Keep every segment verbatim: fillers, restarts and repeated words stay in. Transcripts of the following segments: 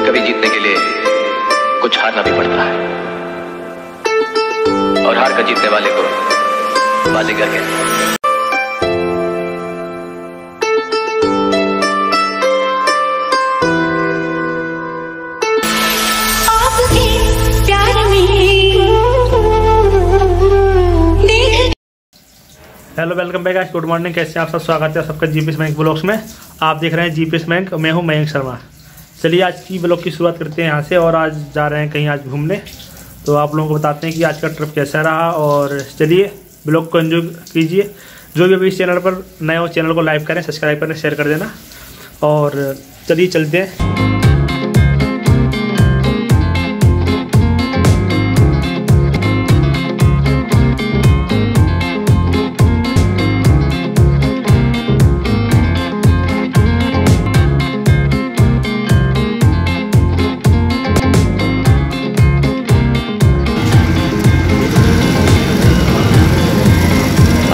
कभी कभी जीतने के लिए कुछ हारना भी पड़ता है, और हार कर जीतने वाले को बाजीगर कहते हैं। हेलो वेलकम बैक, आज गुड मॉर्निंग। कैसे हैं आप सब? स्वागत है सबका जीपीएस बैंक ब्लॉक्स में। आप देख रहे हैं जीपीएस बैंक, मैं हूं मयंक शर्मा। चलिए आज की ब्लॉग की शुरुआत करते हैं यहां से, और आज जा रहे हैं कहीं आज घूमने, तो आप लोगों को बताते हैं कि आज का ट्रिप कैसा रहा। और चलिए ब्लॉग को एंजॉय कीजिए। जो भी अभी इस चैनल पर नए हो, चैनल को लाइक करें, सब्सक्राइब करें, शेयर कर देना। और चलिए चलते हैं।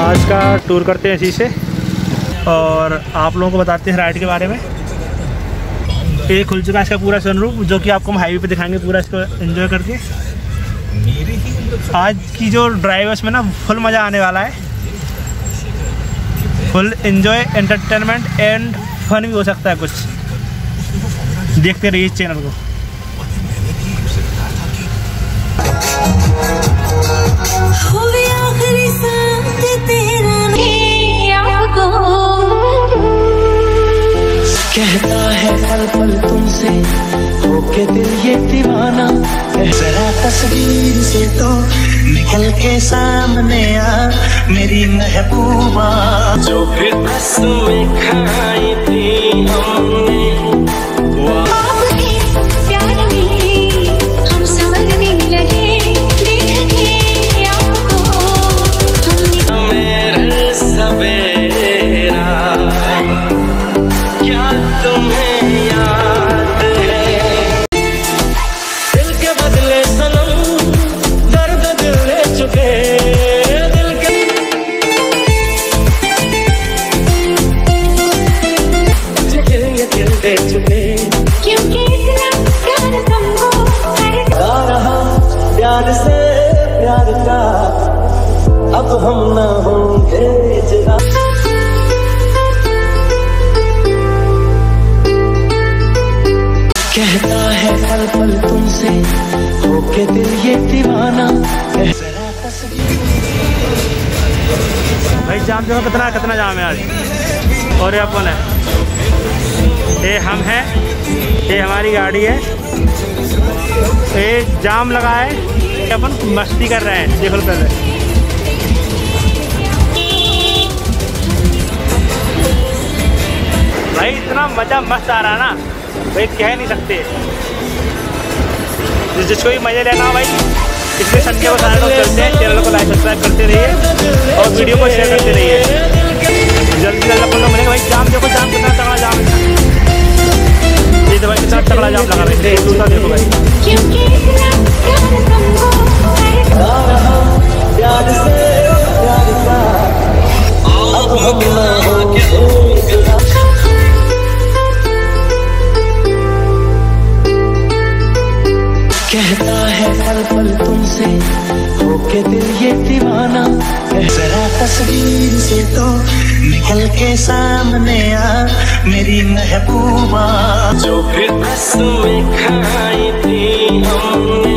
आज का टूर करते हैं इसी से, और आप लोगों को बताते हैं राइड के बारे में। ये खुल चुका है इसका पूरा सनरूफ, जो कि आपको हम हाईवे पे दिखाएंगे पूरा, इसको एंजॉय करके। आज की जो ड्राइव है उसमें ना फुल मज़ा आने वाला है, full enjoy, entertainment and fun भी हो सकता है कुछ। देखते रहिए इस चैनल को। कहता है पल पल तुमसे होके दिल ये दीवाना, जरा तस्वीर से तो निकल के सामने आ मेरी महबूबा। जो फिर कसमें खाई थी हमने आपके प्यार में, हम समझने लगे देखे आपको। मेरे सवेरा क्या तुम्हें याद है? दिल के बदले सनम दर्द दिल ले चुके, दिल के ये दिल दे चुके, क्योंकि इतना प्यार तुमको गा रहा प्यार से प्यार का। अब हम ना होंगे जुदा, कहता है पल पल तुमसे होके दिल ये दीवाना। भाई जाम देखो कितना कितना जाम है आज। और ये अपन है, ये हम हैं, ये हमारी गाड़ी है, ये जाम लगा है, अपन मस्ती कर रहे हैं। देखो पहले भाई इतना मज़ा मस्त आ रहा ना भाई, कह नहीं सकते। जिसको भी मजे लेना भाई इसके संख्या को सारे लोग चलते हैं। चैनल को लाइक सब्सक्राइब करते रहिए और वीडियो को शेयर करते रहिए। जल्दी जल्द अपन लोग मिलेंगे भाई। जाम देखो, जाम कितना तगड़ा जाम है। ये तो भाई कितना तगड़ा जाम लगा रहे थे, दूसरा देखो भाई। कहता है पल पल तुमसे होके दिल ये दीवाना, जरा तस्वीर से तो निकल के सामने आ मेरी महबूबा। जो फिर कसमें खाई थी हमने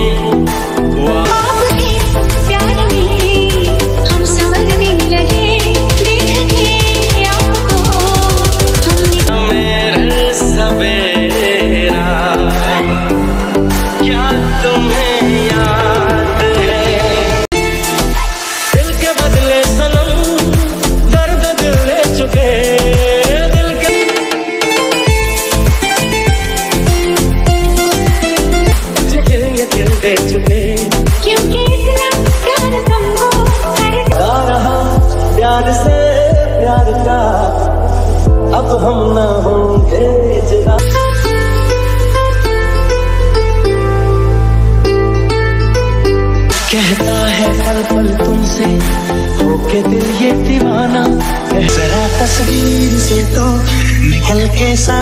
आपके प्यार में, हम समझने लगे देखे आपको। मेरे सवेरा क्या तुम्हें याद है? दिल के बदले सनम दर्द दिल ले चुके, दिल के चुके ये दिल दे चुके, क्योंकि इतना प्यार तुमको गा रहा प्यार से प्यार का। अब हम ना होंगे जुदा, कहता है पल पल तुमसे होके दिल ये दीवाना, जरा तस्वीर से तो निकल के साथ।